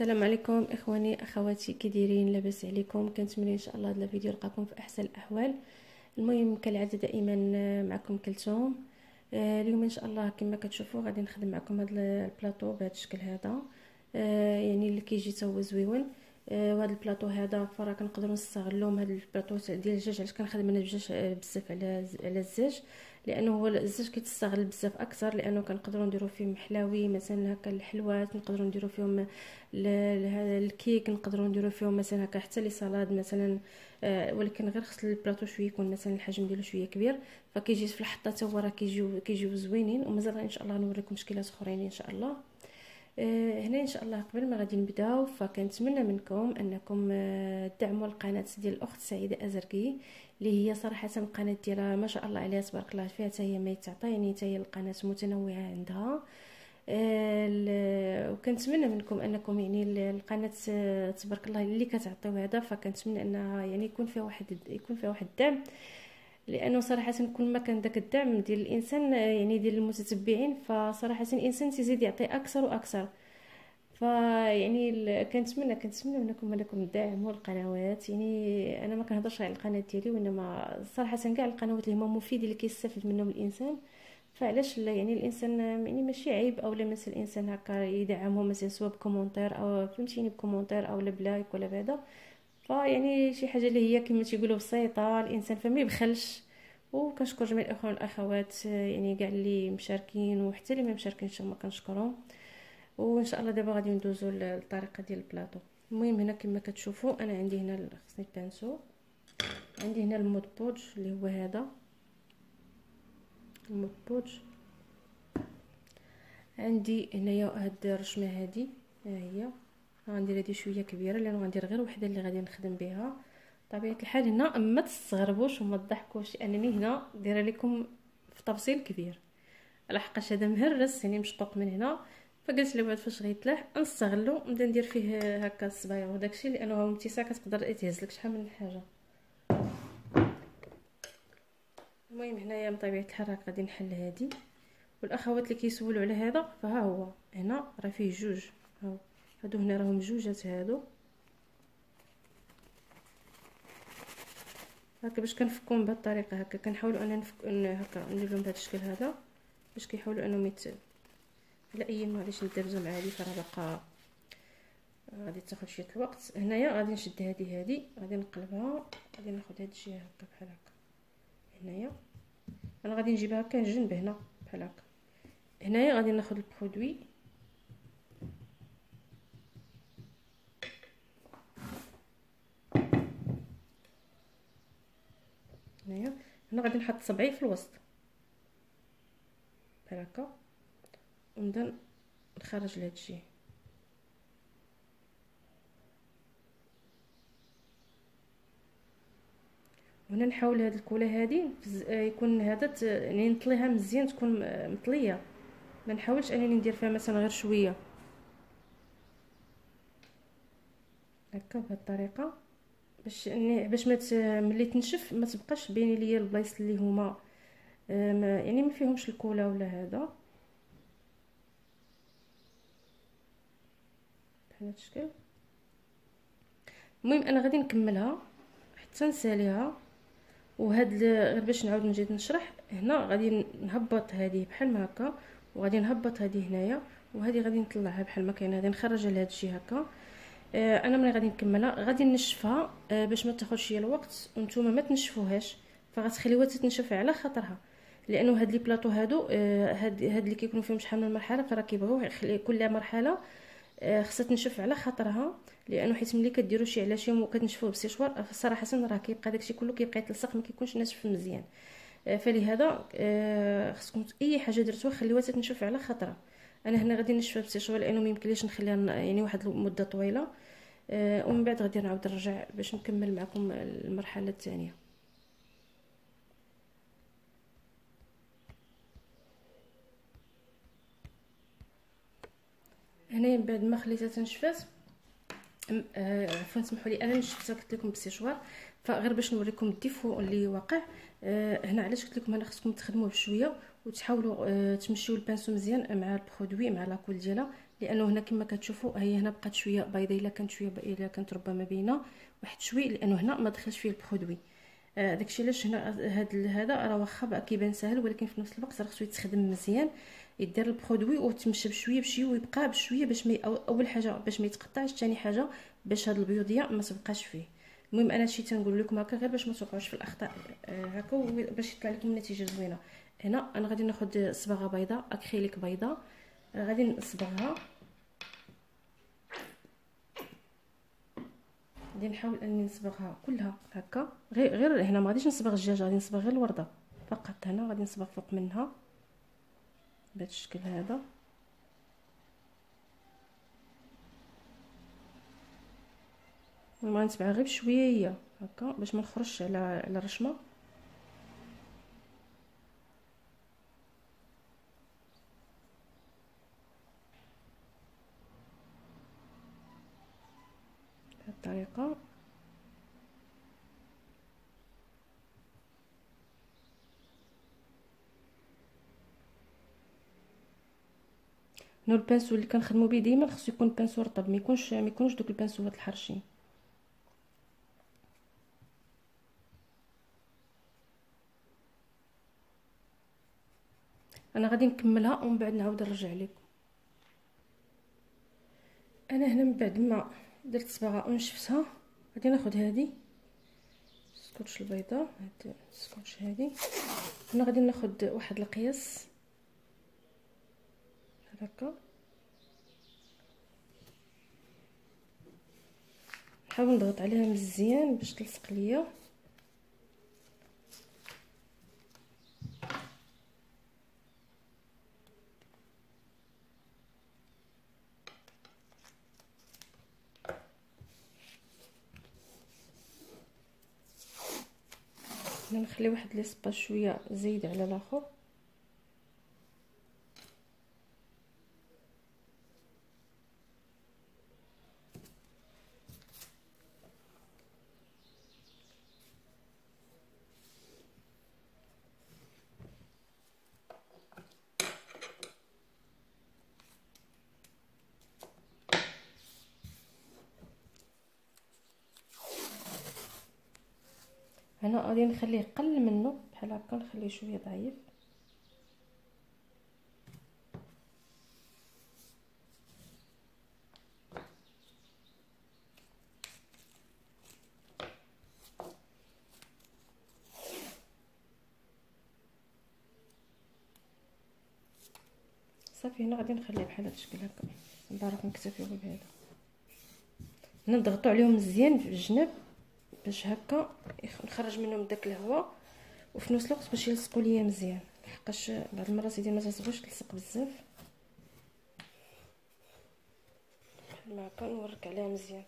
السلام عليكم اخواني اخواتي، كي دايرين؟ لاباس عليكم؟ كنتمنى ان شاء الله هذا الفيديو يلقاكم في احسن الاحوال. المهم كالعاده دائما معكم كلثوم. اليوم ان شاء الله كما كتشوفوا غادي نخدم معكم هذا البلاطو بهذا الشكل هذا، يعني اللي كيجي تا هو زويون. وهذا البلاطو هذا فرا كنقدروا نستغلوهم، هذا البلاطو ديال الدجاج. علاش كنخدم انا الدجاج بزاف على الزاج؟ لانه هو الزاج كيتستغل بزاف اكثر، لانه كنقدروا نديروا فيه محلاوي مثلا هكا، الحلوات نقدروا نديروا فيهم، الكيك نقدروا نديروا فيهم مثلا هكا، حتى لي سالاد مثلا. ولكن غير خص البلاطو شويه يكون مثلا الحجم ديالو شويه كبير، فكيجي في الحطه تا هو راه كيجيو زوينين. ومازال ان شاء الله نوريكم شكلات اخرين ان شاء الله. هنا ان شاء الله قبل ما غادي نبداو فكنتمنى منكم انكم تدعموا القناه ديال الاخت سعيده ازرقي، اللي هي صراحه القناه ديالها ما شاء الله عليها تبارك الله فيها، حتى هي ما يتعطى، يعني حتى هي القناه متنوعه عندها. وكنتمنى منكم انكم يعني القناه تبارك الله اللي كتعطيو هذا، فكنتمنى انها يعني يكون فيها واحد الدعم، لانه صراحه كل ما كان داك الدعم ديال الانسان يعني ديال المتتبعين، فصراحه الانسان تيزيد يعطي اكثر واكثر. فيعني كنتمنى منكم تدعموا القنوات. يعني انا ما كنهضرش على القناه ديالي، وانما صراحه كاع القنوات اللي هما مفيدين اللي كيستافد منهم الانسان، فعلاش يعني الانسان يعني ماشي عيب اولا مثلا الانسان هكا يدعمهم مثلا سواء بكومونتير او فهمتيني بكومونتير او بلايك ولا بهذا، فيعني شي حاجه اللي هي كما تيقولوا بسيطه الانسان فما يبخلش. وكنشكر جميع الاخوان والاخوات يعني كاع اللي مشاركين وحتى اللي ما مشاركينش هما كنشكرهم. وان شاء الله دابا غادي ندوزو للطريقه ديال البلاطو. المهم هنا كما كتشوفوا انا عندي هنا خصني البانسو، عندي هنا المدبوج اللي هو هذا المدبوج، عندي هنايا هاد الرشمه هادي ها هي، غندير هادي شويه كبيره لان غندير غير وحده اللي غادي نخدم بها. طبيعه الحال هنا ما تستغربوش وما تضحكوش انني هنا دايره لكم في تفصيل كبير، لحقاش هذا مهرس يعني مشطوق من هنا، فقلت له بعد فاش غيتلاح نستغلو نبدا ندير فيه هكا الصبايع وداكشي، لانه الامتساع كتقدر تهز لك شحال من حاجه. المهم هنايا بطبيعه الحال غادي نحل هادي. والاخوات اللي كيسولوا على هذا فها هو هنا راه فيه جوج، ها هو هادو هنا راهم جوجات هادو هكا، باش كنفكهم بهاد الطريقه هكا كنحاولوا اننا نفك هكا ندير لهم بهاد الشكل هذا، باش كيحاولوا انهم على اي ما غاديش ندبزو مع هادي، فراه باقا غادي تاخد شويه الوقت. هنايا غادي نشد هادي غادي نقلبها، غادي ناخد هاد الجهه هكا بحال هكا. هنايا انا غادي نجيبها هكا الجنب هنا بحال هكا. هنايا غادي ناخد البرودوي هنايا، هنا غادي نحط صبعي في الوسط بحال هكا، ونبدا نخرج لهاد الشيء. وهنا نحاول هاد الكوله هادي يكون هذا يعني نطليها مزيان تكون مطليه، ما نحاولش انني ندير فيها مثلا غير شويه هكا بهاد الطريقه، باش ملي تنشف ما تبقاش بين ليا البلايص اللي هما يعني ما فيهمش الكولا ولا هذا بهذا الشكل. المهم انا غادي نكملها حتى نساليها، وهاد غير باش نعاود نجي نشرح. هنا غادي نهبط هذه بحال ما هكا، وغادي نهبط هذه هنايا، وهذه غادي نطلعها بحال ما كاينه، غادي نخرجها لهاد الشيء هكا. انا ملي غادي نكملها غادي نشفها باش ما تاخذش هي الوقت، وانتم ما تنشفوهاش فغتخليوها تتنشف على خاطرها، لانه هاد لي بلاطو هادو هاد اللي كيكونوا فيهم شحال من المرحله، فراه كيبغيو كل مرحله خصها تنشف على خاطرها، لانه حيت ملي كديروا شي على شي وكتنشفوه بسي شوار صراحه راه كيبقى داكشي كله كيبقى يتلصق، ما كيكونش ناشف مزيان. فلهذا خصكم اي حاجه درتوها خليوها تتنشف على خاطرها. انا هنا غادي نشفها بشي شويه لانه ما يمكنليش نخليها يعني واحد المده طويله، ومن بعد غادي نعاود نرجع باش نكمل معكم المرحله الثانيه. هنايا بعد ما خليتها تنشفات عفوا سمحوا لي انا نشفتها قلت لكم بشي شويه، فغير باش نوريكم الديفو اللي واقع. هنا علاش قلت لكم انا خصكم تخدموه بشويه وتحاولوا تمشيو البانسو مزيان مع البرودوي مع لاكول ديالها، لانه هنا كما كتشوفوا هي هنا بقات شويه بيضاء، الا كانت شويه بيضاء كانت ربما بينا واحد شويه، لانه هنا ما دخلش فيه البرودوي. داكشي علاش هنا هذا راه واخا كيبان سهل، ولكن في نفس الوقت راه خصو يتخدم مزيان، يدير البرودوي وتمشى بشويه بشويه ويبقى بشويه باش اول حاجه باش ما يتقطعش، ثاني حاجه باش هاد البيوضيه ما تبقاش فيه. المهم انا شي تنقول لكم هكا غير باش ما توقعوش في الاخطاء هكا، باش يطلع لكم النتيجه زوينه. هنا انا غادي ناخذ صباغه بيضاء، اكريليك بيضاء، غادي نصبغها، غادي نحاول اني نصبغها كلها هكا، غير هنا ما غاديش نصبغ الدجاجه، غادي نصبغ غير الورده فقط. هنا غادي نصبغ فوق منها بهذا الشكل هذا، غنصبغ غير بشويه هكا باش ما نخرجش على الرشمه. الطريقه نور البانسو اللي كنخدموا به ديما خصو يكون بانسو رطب، ما يكونش دوك البانسوات الحرشين. انا غادي نكملها ومن بعد نعاود نرجع لكم. انا هنا من بعد ما درت صباغه ونشفتها غادي ناخذ هذه سكوتش البيضاء، هاد السكوتش هذه انا غادي ناخذ واحد القياس هكا، نحاول نضغط عليها مزيان باش تلصق ليا. نخلي واحد لي سباس شويه زايد على الاخر، هنا غادي نخليه قل منه بحال هكا، نخليه شويه ضعيف. صافي هنا غادي نخليه بحال هاد الشكل هكا، دابا غنكتفيو بهذا. هنا نضغطوا عليهم مزيان في الجناب باش هكا نخرج منهم داك الهواء، وفي نفس الوقت باش يلصقوا ليا مزيان، لحقاش بعض المرات سيدي ما تنصبغش تلصق بزاف. بحال ما هكا نورك عليها مزيان.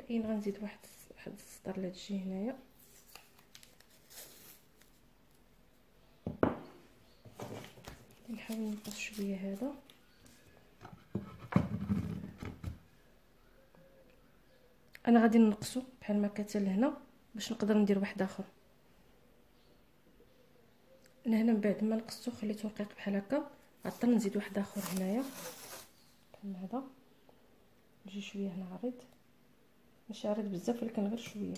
كاين غنزيد واحد السطر اللي تجي هنايا، نحاول نقص شويه هذا. انا غادي ننقصو بحال ما كتل هنا باش نقدر ندير واحد اخر. انا هنا من بعد ما نقصو خليته رقيق بحال هكا، عطر نزيد واحد اخر هنايا بحال هذا، نجي شويه هنا عريض، مش عرض بزاف ولكن غير شويه.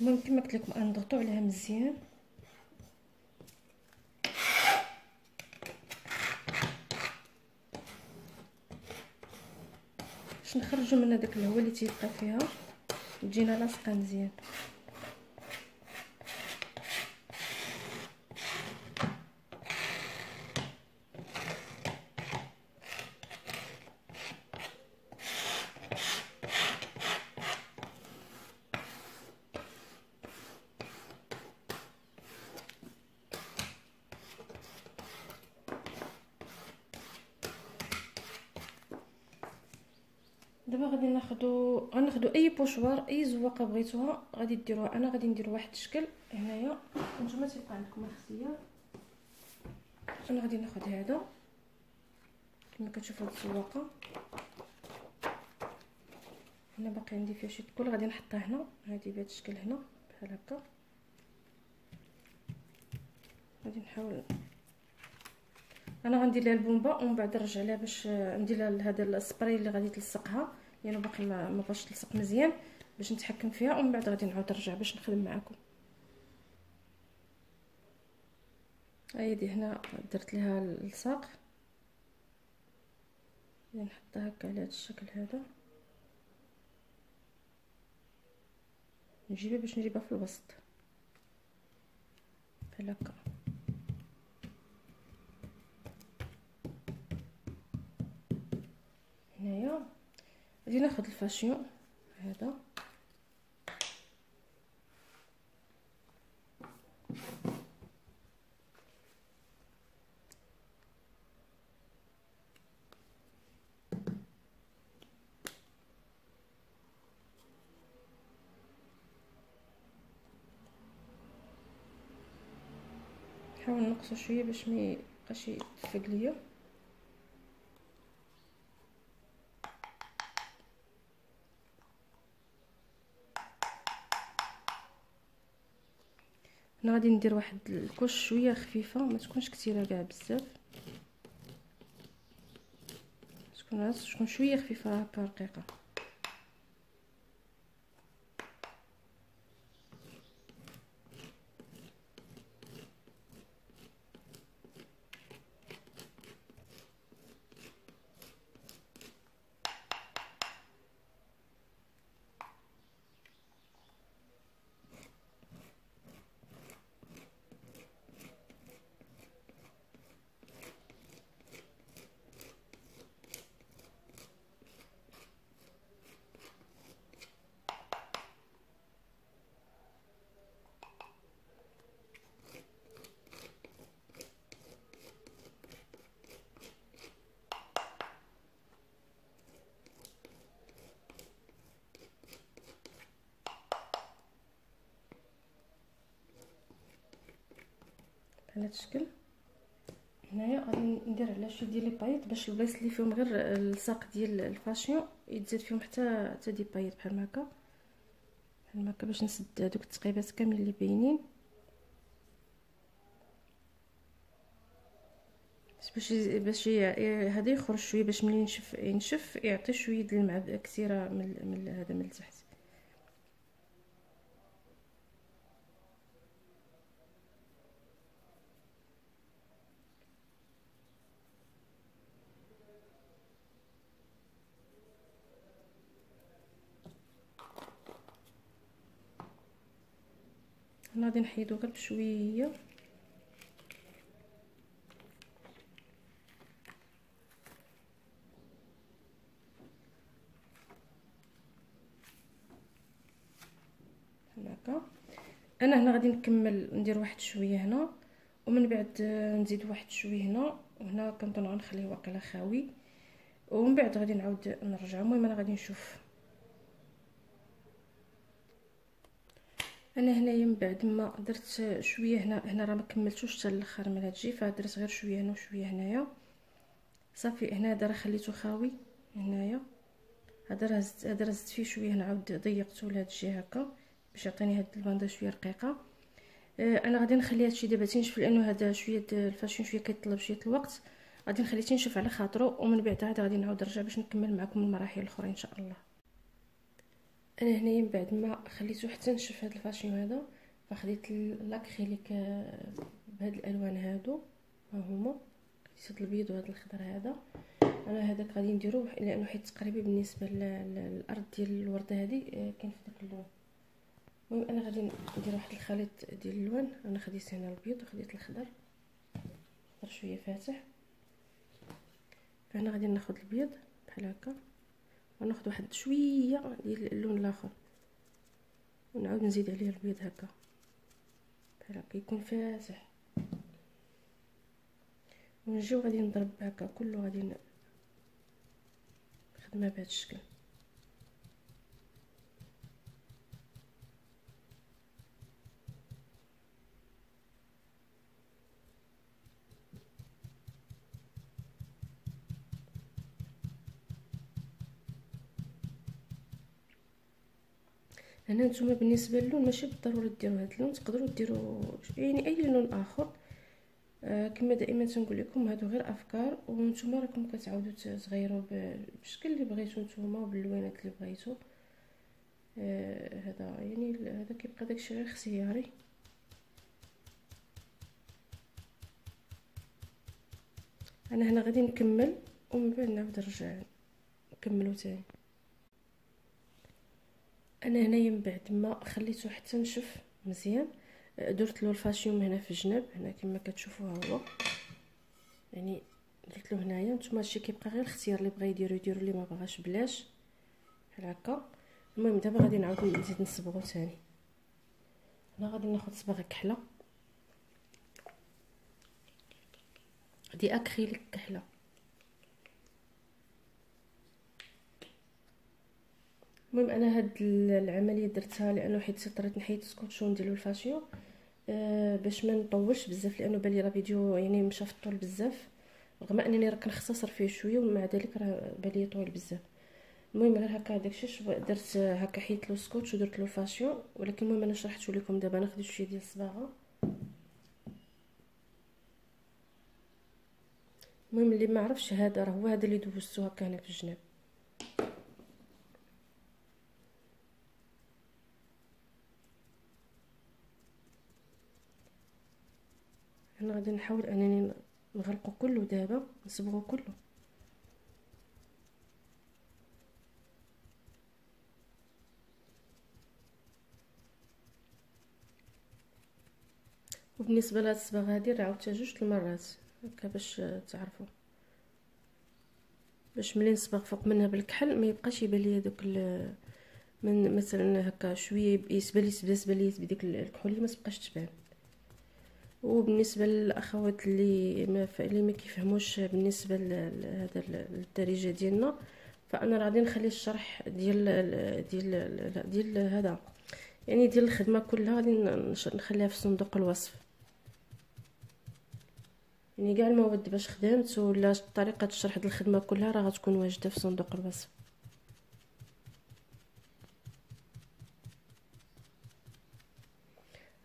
المهم كما قلت لكم انا نضغطوا عليها مزيان. باش نخرجوا من هذاك الهواء اللي تيبقى فيها تجينا لاصقه مزيان. دابا غادي غناخدو اي بوشوار، اي زواقه بغيتوها غادي ديروها. انا غادي ندير واحد الشكل هنايا، نتوما تيبقى عندكم الاختيار. انا غادي ناخد هذا كما كتشوفوا الزواقه هنا، باقي عندي فيها شي تكول، غادي نحطها هنا هذه بهذا الشكل هنا بحال هكا. غادي نحاول انا غندير لها البومبا ومن بعد نرجع لها باش ندير لها هذا السبراي اللي غادي تلصقها، لانه باقي ما باش تلصق مزيان، باش نتحكم فيها ومن بعد غادي نعاود نرجع باش نخدم معكم. هايدي هنا درت لها اللصاق، غادي نحطها هكا على هذا الشكل هذا، نجيبها باش نجيبها في الوسط بحال هكا. هنايا غادي ناخذ الفاشيون هذا، نحاول نقصو شويه باش ما يبقاش يتفق ليا. انا غادي ندير واحد الكوش شويه خفيفه، ما تكونش كثيره كاع بزاف، تكون شويه خفيفه هكا رقيقه. على الشكل هنايا غادي ندير على شويه ديال لي بايط، باش البلايص اللي فيهم غير الساق ديال الفاشيون يتزاد فيهم حتى دي بايط بحال هكا بحال هكا، باش نسد هذوك التقيبات كاملين اللي باينين، باش هذا يخرج شويه، باش ملي ينشف يعطي شويه ديال المعده كثيره من هذا من التحت. انا غادي نحيدو غير بشويه، هناك انا هنا غادي نكمل ندير واحد شويه هنا، ومن بعد نزيد واحد شويه هنا، وهنا كنظن غنخليه واقيلا خاوي، ومن بعد غادي نعاود نرجع. المهم انا غادي نشوف. انا هنايا من بعد ما درت شويه هنا راه ما كملتوش حتى الاخر من هاد الجهه، درت غير شويه هنا وشويه هنايا صافي. هنا هذا راه خليته خاوي، هنايا هذا رزت فيه شويه هنا، عاود ضيقته لهاد الجهه هكا باش يعطيني هاد الباندا شويه رقيقه. انا غادي نخلي هادشي دابا تنشف، لانه هذا شويه الفاشيون شويه كيطلب شويه الوقت، غادي نخليه تنشف على خاطرو، ومن بعد عاد غادي نعاود نرجع باش نكمل معكم المراحل الاخرى ان شاء الله. انا هنايا من بعد ما خليته حتى نشف هذا الفاشيون هذا، فخديت لاكريليك بهاد الالوان هادو، ها هما خديت الابيض وهذا الخضر هذا. انا هذاك غادي نديروه لانه حيت تقريبا بالنسبه للارض ديال الورده هذه كاين في داك اللون. المهم انا غادي ندير واحد الخليط ديال اللون، انا خديت هنا الابيض وخديت الخضر، خضر شويه فاتح، فهنا غادي ناخذ الابيض بحال هكا وناخذ واحد شويه ديال اللون الاخر ونعاود نزيد عليه البيض هكا بحال هكا يكون فاتح، ونجيو غادي نضرب هكا كله، غادي نخدمها بهذا الشكل. هنا نتوما بالنسبه للون ماشي بالضروره ديروا هذا اللون، تقدروا ديروا يعني اي لون اخر. كما دائما تنقول لكم هادو غير افكار، وانتم راكم كتعاودوا تغيروا بالشكل اللي بغيتو نتوما وباللوانات اللي بغيتو. هذا يعني هذا كيبقى داكشي غير اختياري. انا هنا غادي نكمل ومن بعد نعاود نرجع نكملو تاني. انا هنايا من بعد ما خليته حتى نشف مزيان درت له الفاشيوم هنا في الجناب، هنا كما كتشوفوا ها هو، يعني درت له هنايا. نتوما هادشي كيبقى غير الاختيار، اللي بغا يديرو يديرو، اللي ما بغاش بلاش بحال هكا. المهم دابا غادي نعاود نزيد نصبغو ثاني. انا غادي ناخذ صبغه كحله، دي اكريليك كحله، المهم انا هاد العمليه درتها لانه حيت اضطريت نحيد السكوتش ونديرو الفاشيو باش ما نطولش بزاف، لانه بالي راه فيديو يعني مشى في الطول بزاف، رغم انني راه كنختصر فيه شويه ومع ذلك راه بالي طويل بزاف. المهم غير هكا داكشي درت، هكا حيت له السكوتش ودرت له الفاشيو. ولكن المهم انا شرحتو لكم. دابا انا خديت شويه ديال الصباغه. المهم اللي ما عرفش هذا راه هو هذا اللي دوزتو هكا هنا في الجناب. انا غادي نحاول انني نغلقو كله دابا، نصبغو كله. وبالنسبه لهاد الصبغه هادي راه عاودتها جوج المرات هكا باش تعرفوا، باش ملي نصبغ فوق منها بالكحل ما يبقاش يبان ليا دوك من مثلا هكا شويه يسبالي سبليس بديك الكحوليه ما تبقاش تبان. وبالنسبه للاخوات اللي ما كيفهموش بالنسبه لهذا الدارجه ديالنا، فانا غادي نخلي الشرح ديال هذا يعني ديال الخدمه كلها غادي نخليها في صندوق الوصف، يعني كاع المواد باش خدمت ولا طريقه الشرح ديال الخدمه كلها راه غتكون واجده في صندوق الوصف.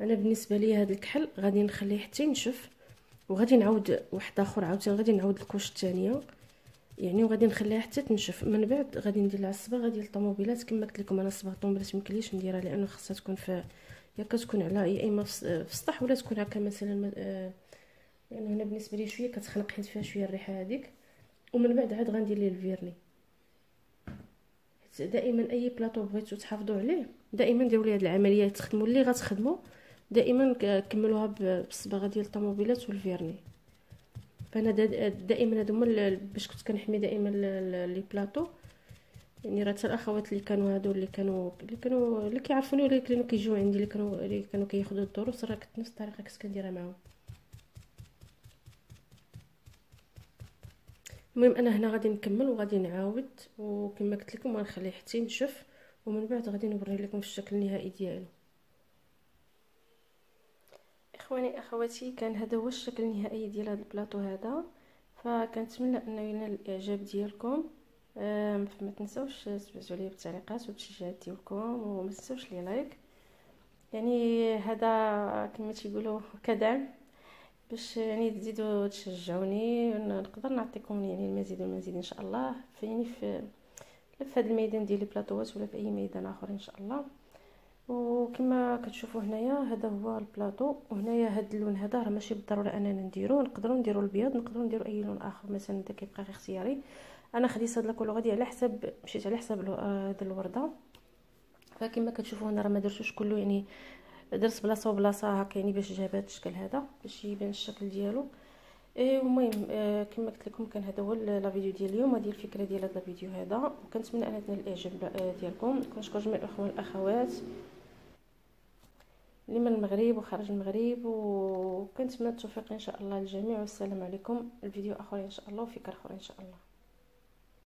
انا بالنسبه لي هذا الكحل غادي نخليه حتى ينشف، وغادي نعاود واحد اخر عاوتاني، غادي نعاود الكوش الثانيه يعني، وغادي نخليها حتى تنشف. من بعد غادي ندير لها الصبغه ديال الطوموبيلات. كما قلت لكم انا صبغه الطوموبيلات ميمكنليش نديرها، لانه خاصها تكون في يا كتكون على يا اما في السطح ولا تكون هكا مثلا، يعني هنا بالنسبه لي شويه كتخنق حيت فيها شويه الريحه هذيك. ومن بعد عاد غندير ليه الفيرني، حيت دائما اي بلاطو بغيتو تحافظوا عليه دائما ديروا ليه هاد العمليه. تخدموا اللي غتخدموا دائما كملوها بالصبغه ديال الطوموبيلات والفيرني. فانا دائما هادو هما باش كنت كنحمي دائما لي بلاطو، يعني راه حتى الاخوات اللي كانوا هادو اللي كيعرفوني ولا اللي كيجيو عندي اللي كانوا كياخذوا الدروس، راه كنت نفس الطريقه كنت كنديرها معاهم. المهم انا هنا غادي نكمل وغادي نعاود، وكما قلت لكم غنخليه حتى ينشف، ومن بعد غادي نوري لكم الشكل النهائي ديالو. اخواني اخواتي، كان هذا هو الشكل النهائي ديال هذا البلاطو هذا. فكنتمنى انه ينال الاعجاب ديالكم. ما تنساوش تبعتوا لي بالتعليقات والتشجيعات ديالكم، وما تنساوش لي لايك، يعني هذا كما تيقولوا كدعم باش يعني تزيدوا تشجعوني نقدر نعطيكم يعني المزيد ان شاء الله في هذا الميدان ديال البلاطوات ولا في اي ميدان اخر ان شاء الله. وكما كتشوفوا هنايا هذا هو البلاطو، وهنايا هذا اللون هذا راه ماشي بالضروره اننا نديروه، نقدروا نديروا الابيض، نقدروا نديروا اي لون اخر مثلا، دا كيبقى غير اختياري. انا خديت هذا الكولو غادي على حسب، مشيت على حسب هذا الورده. فكما كتشوفوا هنا راه ما درتوش كله، يعني درت بلاصه وبلاصه هكا يعني باش جاب هذا الشكل هذا، باش يبان الشكل ديالو. المهم كما قلت لكم كان هذا هو لا فيديو ديال اليوم، هذه الفكره ديال هذا الفيديو هذا، وكنتمنى ان تنال الاعجاب ديالكم. كنشكر جميع الاخوان والاخوات اللي من المغرب وخارج المغرب، وكنتمنى التوفيق ان شاء الله للجميع، والسلام عليكم. الفيديو اخر ان شاء الله وفكره اخرى ان شاء الله.